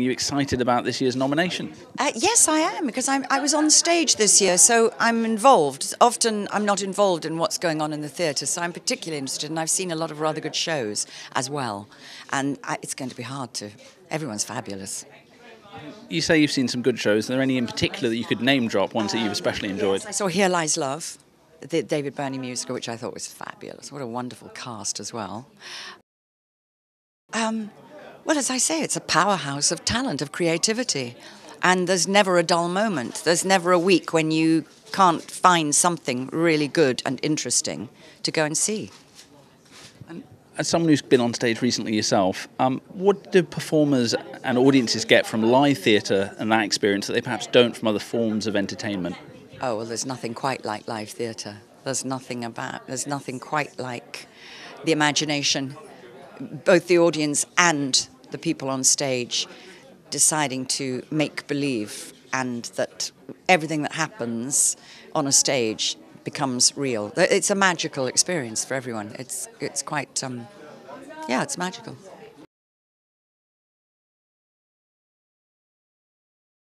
Are you excited about this year's nomination? Yes, I am, because I was on stage this year, so I'm involved. Often I'm not involved in what's going on in the theatre, so I'm particularly interested, and I've seen a lot of rather good shows as well. And it's going to be hard to... Everyone's fabulous. You say you've seen some good shows. Are there any in particular that you could name drop, ones that you've especially enjoyed? Yes, I saw Here Lies Love, the David Byrne musical, which I thought was fabulous. What a wonderful cast as well. Well, as I say, it's a powerhouse of talent, of creativity, and there's never a dull moment. There's never a week when you can't find something really good and interesting to go and see. As someone who's been on stage recently yourself, what do performers and audiences get from live theatre and that experience that they perhaps don't from other forms of entertainment? Oh, well, there's nothing quite like live theatre. There's nothing quite like the imagination. Both the audience and the people on stage deciding to make believe, and that everything that happens on a stage becomes real. It's a magical experience for everyone. It's quite, yeah, it's magical.